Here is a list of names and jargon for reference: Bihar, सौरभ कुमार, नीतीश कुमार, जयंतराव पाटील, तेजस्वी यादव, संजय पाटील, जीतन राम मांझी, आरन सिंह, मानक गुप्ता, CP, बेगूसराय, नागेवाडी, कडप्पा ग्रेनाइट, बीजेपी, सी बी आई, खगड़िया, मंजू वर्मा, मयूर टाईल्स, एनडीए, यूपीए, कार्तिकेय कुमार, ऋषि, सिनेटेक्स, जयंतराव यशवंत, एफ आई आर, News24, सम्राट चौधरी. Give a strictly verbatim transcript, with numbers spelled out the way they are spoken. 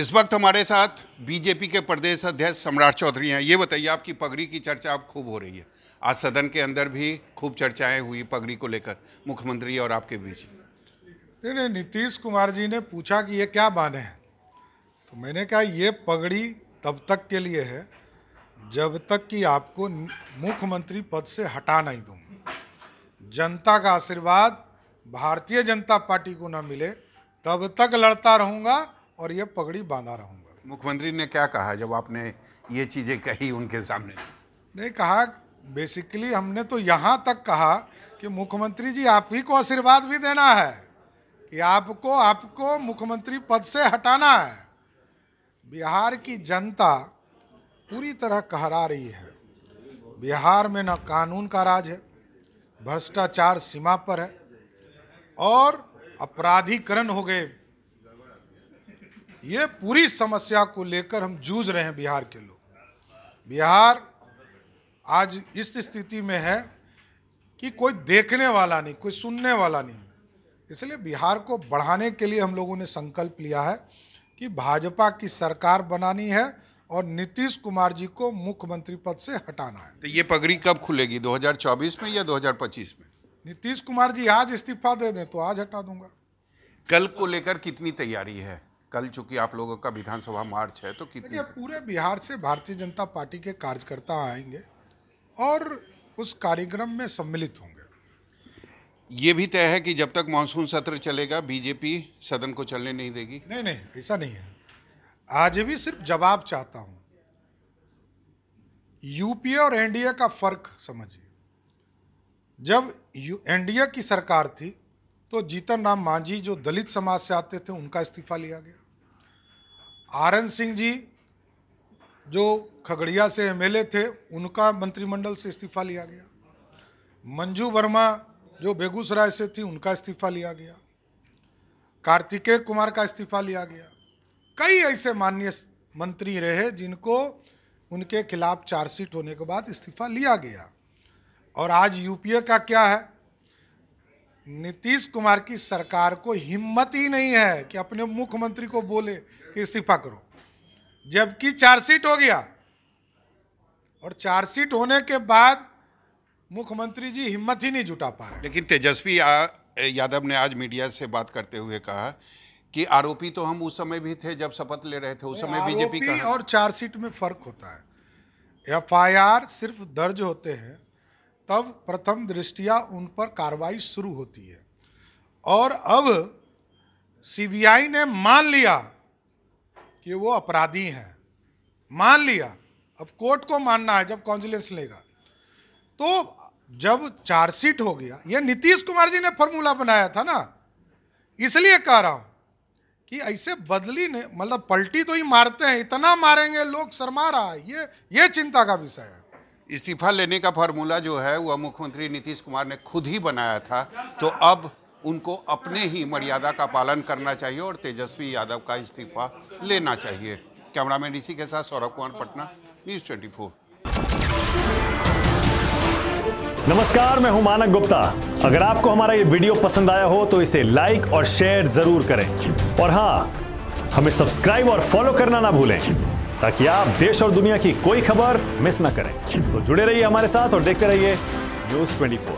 इस वक्त हमारे साथ बीजेपी के प्रदेश अध्यक्ष सम्राट चौधरी हैं। ये बताइए, आपकी पगड़ी की चर्चा अब खूब हो रही है, आज सदन के अंदर भी खूब चर्चाएं हुई पगड़ी को लेकर मुख्यमंत्री और आपके बीच। नहीं, नीतीश कुमार जी ने पूछा कि ये क्या बाने हैं, तो मैंने कहा ये पगड़ी तब तक के लिए है जब तक कि आपको मुख्यमंत्री पद से हटा नहीं दूँ, जनता का आशीर्वाद भारतीय जनता पार्टी को ना मिले तब तक लड़ता रहूँगा और ये पगड़ी बांधा रहूँगा। मुख्यमंत्री ने क्या कहा जब आपने ये चीज़ें कही उनके सामने? नहीं कहा, बेसिकली हमने तो यहाँ तक कहा कि मुख्यमंत्री जी आप ही को आशीर्वाद भी देना है कि आपको आपको मुख्यमंत्री पद से हटाना है। बिहार की जनता पूरी तरह कहरा रही है। बिहार में ना कानून का राज है, भ्रष्टाचार सीमा पर है और अपराधीकरण हो गए। ये पूरी समस्या को लेकर हम जूझ रहे हैं बिहार के लोग। बिहार आज इस स्थिति में है कि कोई देखने वाला नहीं, कोई सुनने वाला नहीं। इसलिए बिहार को बढ़ाने के लिए हम लोगों ने संकल्प लिया है कि भाजपा की सरकार बनानी है और नीतीश कुमार जी को मुख्यमंत्री पद से हटाना है। तो ये पगड़ी कब खुलेगी, दो हज़ार चौबीस में या दो हज़ार पच्चीस में? नीतीश कुमार जी आज इस्तीफा दे दें तो आज हटा दूंगा। कल को लेकर कितनी तैयारी है? कल चूंकि आप लोगों का विधानसभा मार्च है तो कितनी? पूरे बिहार से भारतीय जनता पार्टी के कार्यकर्ता आएंगे और उस कार्यक्रम में सम्मिलित होंगे। ये भी तय है कि जब तक मानसून सत्र चलेगा बीजेपी सदन को चलने नहीं देगी? नहीं नहीं, ऐसा नहीं है। आज भी सिर्फ जवाब चाहता हूं। यूपीए और एनडीए का फर्क समझिए। जब एनडीए की सरकार थी तो जीतन राम मांझी जो दलित समाज से आते थे उनका इस्तीफा लिया गया। आरन सिंह जी जो खगड़िया से एमएलए थे उनका मंत्रिमंडल से इस्तीफा लिया गया। मंजू वर्मा जो बेगूसराय से थी उनका इस्तीफा लिया गया। कार्तिकेय कुमार का इस्तीफा लिया गया। कई ऐसे माननीय मंत्री रहे जिनको उनके खिलाफ चार्जशीट होने के बाद इस्तीफा लिया गया। और आज यूपीए का क्या है, नीतीश कुमार की सरकार को हिम्मत ही नहीं है कि अपने मुख्यमंत्री को बोले कि इस्तीफा करो, जबकि चार्जशीट हो गया। और चार्जशीट होने के बाद मुख्यमंत्री जी हिम्मत ही नहीं जुटा पा रहे। लेकिन तेजस्वी यादव ने आज मीडिया से बात करते हुए कहा कि आरोपी तो हम उस समय भी थे जब शपथ ले रहे थे, उस समय बीजेपी का। और चार्जशीट में फर्क होता है, एफ आई आर सिर्फ दर्ज होते हैं तब प्रथम दृष्टिया उन पर कार्रवाई शुरू होती है। और अब सी बी आई ने मान लिया कि वो अपराधी हैं, मान लिया। अब कोर्ट को मानना है जब कॉन्जिलेंस लेगा। तो जब चार्जशीट हो गया, ये नीतीश कुमार जी ने फॉर्मूला बनाया था ना, इसलिए कह रहा हूँ कि ऐसे बदली ने मतलब पलटी तो ही मारते हैं, इतना मारेंगे लोग शर्मा रहा है। ये ये चिंता का विषय है। इस्तीफा लेने का फार्मूला जो है वह मुख्यमंत्री नीतीश कुमार ने खुद ही बनाया था, तो अब उनको अपने ही मर्यादा का पालन करना चाहिए और तेजस्वी यादव का इस्तीफा लेना चाहिए। कैमरामैन ऋषि के साथ सौरभ कुमार, पटना, न्यूज़ चौबीस। नमस्कार, मैं हूं मानक गुप्ता। अगर आपको हमारा ये वीडियो पसंद आया हो तो इसे लाइक और शेयर जरूर करें और हाँ, हमें सब्सक्राइब और फॉलो करना ना भूलें ताकि आप देश और दुनिया की कोई खबर मिस ना करें। तो जुड़े रहिए हमारे साथ और देखते रहिए न्यूज़ चौबीस।